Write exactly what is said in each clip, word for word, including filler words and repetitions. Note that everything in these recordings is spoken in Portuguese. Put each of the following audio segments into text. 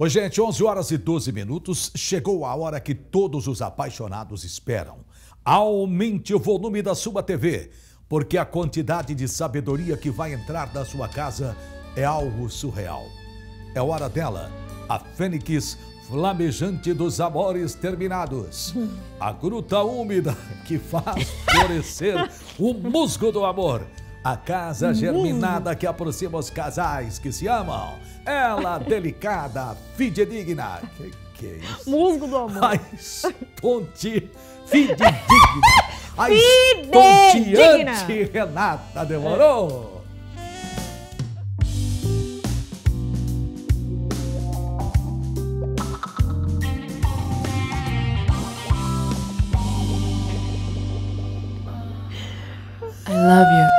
Pois, gente, onze horas e doze minutos, chegou a hora que todos os apaixonados esperam. Aumente o volume da sua T V, porque a quantidade de sabedoria que vai entrar na sua casa é algo surreal. É hora dela, a Fênix flamejante dos amores terminados, a gruta úmida que faz florescer o musgo do amor. A casa germinada que aproxima os casais que se amam. Ela delicada, fidedigna. Que que é isso? Musgo do amor. A esponte... Fidedigna. A esponteante Renata. Demorou? É. I love you.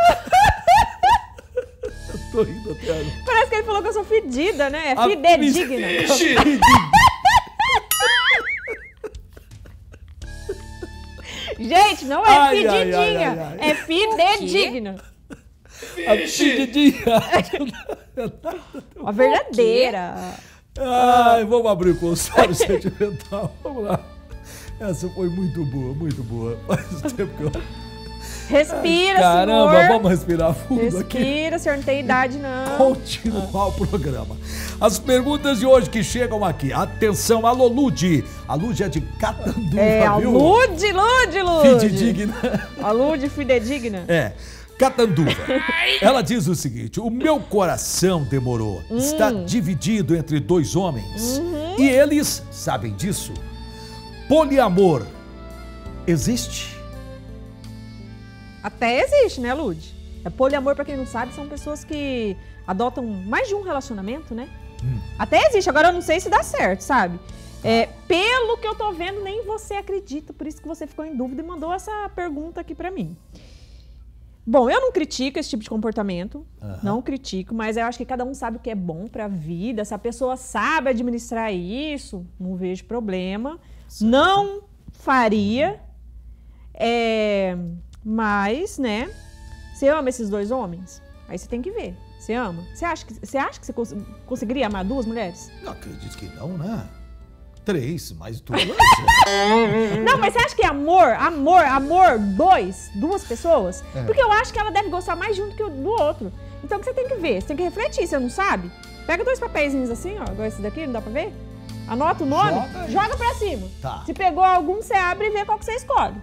Tô rindo até agora. Parece que ele falou que eu sou fedida, né? É fidedigna. Gente, não é ai, fididinha. Ai, ai, ai, ai. É fidedigna. A fididinha. Uma verdadeira. Ai, vamos abrir o consórcio sentimental. Vamos lá. Essa foi muito boa, muito boa. Faz o tempo que eu... Respira, ai, caramba, senhor. Vamos respirar fundo. Respira, aqui. Respira, senhor, não tem idade, não. Continuar o programa. As perguntas de hoje que chegam aqui. Atenção, alô, Lude. A Lude é de Catanduva, é, viu? Lude, Lude, Lude. Fidedigna. A Lude, fidedigna. É, Catanduva. Ela diz o seguinte: o meu coração demorou. Hum. Está dividido entre dois homens. Uhum. E eles sabem disso. Poliamor existe? Até existe, né, Lude? É poliamor, pra quem não sabe, são pessoas que adotam mais de um relacionamento, né? Hum. Até existe, agora eu não sei se dá certo, sabe? É, pelo que eu tô vendo, nem você acredita, por isso que você ficou em dúvida e mandou essa pergunta aqui pra mim. Bom, eu não critico esse tipo de comportamento, uhum. não critico, mas eu acho que cada um sabe o que é bom pra vida, se a pessoa sabe administrar isso, não vejo problema, certo. Não faria, é... Mas, né, você ama esses dois homens? Aí você tem que ver. Você ama? Você acha que você, acha que você cons conseguiria amar duas mulheres? Não, acredito que não, né? Três, mais duas. Não, mas você acha que é amor? Amor, amor, dois, duas pessoas? É. Porque eu acho que ela deve gostar mais de um do que do outro. Então, o que você tem que ver? Você tem que refletir, você não sabe? Pega dois papeizinhos assim, ó, igual esse daqui, não dá pra ver? Anota o nome, joga, joga pra cima. Tá. Se pegou algum, você abre e vê qual que você escolhe.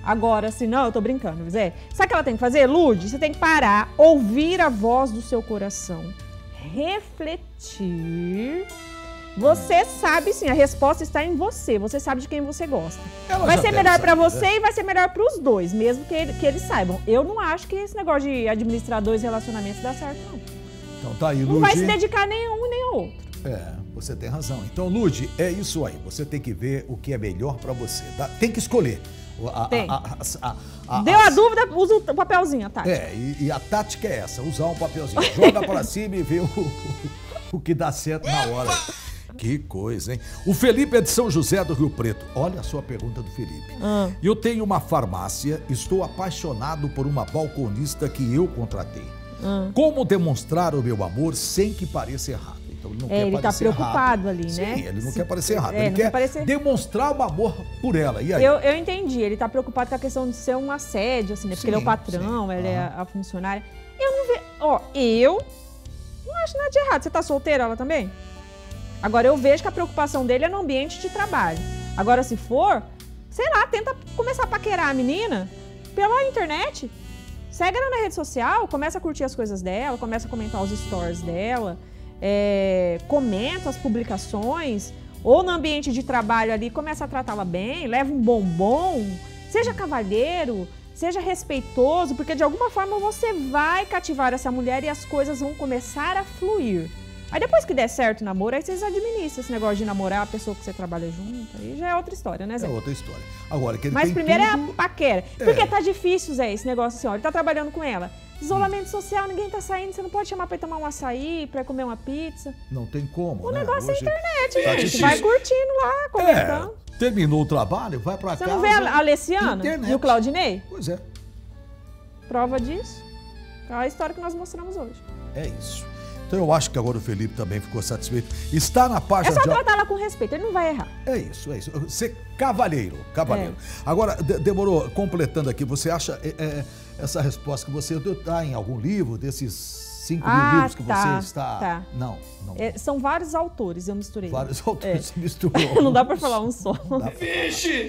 Agora, se não, eu tô brincando, Zé. Sabe o que ela tem que fazer, Lude? Você tem que parar, ouvir a voz do seu coração, refletir. Você sabe sim, a resposta está em você, você sabe de quem você gosta. Ela vai ser melhor para você e vai ser melhor para os dois, mesmo que, ele, que eles saibam. Eu não acho que esse negócio de administrar dois relacionamentos dá certo, não. Então tá aí, Lude. Não vai se dedicar nem a um nem ao outro. É, você tem razão. Então, Lude, é isso aí. Você tem que ver o que é melhor para você. Tá? Tem que escolher. A, Tem. A, a, a, a, Deu a as... dúvida, usa o papelzinho, a tática. É, e, e a tática é essa, usar um papelzinho. Joga pra cima e vê o, o que dá certo na hora. Que coisa, hein? O Felipe é de São José do Rio Preto. Olha a sua pergunta do Felipe. Hum. Eu tenho uma farmácia, estou apaixonado por uma balconista que eu contratei. Hum. Como demonstrar o meu amor sem que pareça errado? Então, ele não é, quer ele tá preocupado errado. ali, né? Sim, ele não Se... quer parecer errado, é, ele quer parecer... demonstrar o amor por ela. E aí? Eu, eu entendi, ele tá preocupado com a questão de ser um assédio, assim, né? Porque sim, ele é o patrão, sim. Ela ah. é a, a funcionária. Eu não vejo... Ó, eu não acho nada de errado. Você tá solteira, ela também? Agora, eu vejo que a preocupação dele é no ambiente de trabalho. Agora, se for, sei lá, tenta começar a paquerar a menina pela internet. Segue ela na rede social, começa a curtir as coisas dela, começa a comentar os stories dela... É, comenta as publicações, ou no ambiente de trabalho ali, começa a tratá-la bem, leva um bombom, seja cavalheiro, seja respeitoso, porque de alguma forma você vai cativar essa mulher e as coisas vão começar a fluir. Aí depois que der certo o namoro, aí vocês administram esse negócio de namorar a pessoa que você trabalha junto, aí já é outra história, né, Zé? É outra história. Agora, que ele Mas primeiro tudo... é a paquera. É. Porque tá difícil, Zé, esse negócio assim, ó, ele tá trabalhando com ela. Isolamento social, ninguém tá saindo, você não pode chamar pra tomar um açaí, pra comer uma pizza. Não tem como, O né? negócio Hoje é internet, tá gente. Difícil. Vai curtindo lá, comentando. É, terminou o trabalho, vai pra você casa. Você não vê a Alessiana internet. e o Claudinei? Pois é. Prova disso? É a história que nós mostramos hoje. É isso. Então eu acho que agora o Felipe também ficou satisfeito. Está na página... É só de... tratá-la com respeito, ele não vai errar. É isso, é isso. Ser cavalheiro, cavalheiro. É. Agora, de demorou, completando aqui, você acha é, é, essa resposta que você deu, tá em algum livro desses... cinco ah, mil livros que tá, você está... Tá. Não, não. É, são vários autores, eu misturei. Vários autores, é. Misturou. Não dá para falar um só. Vixe!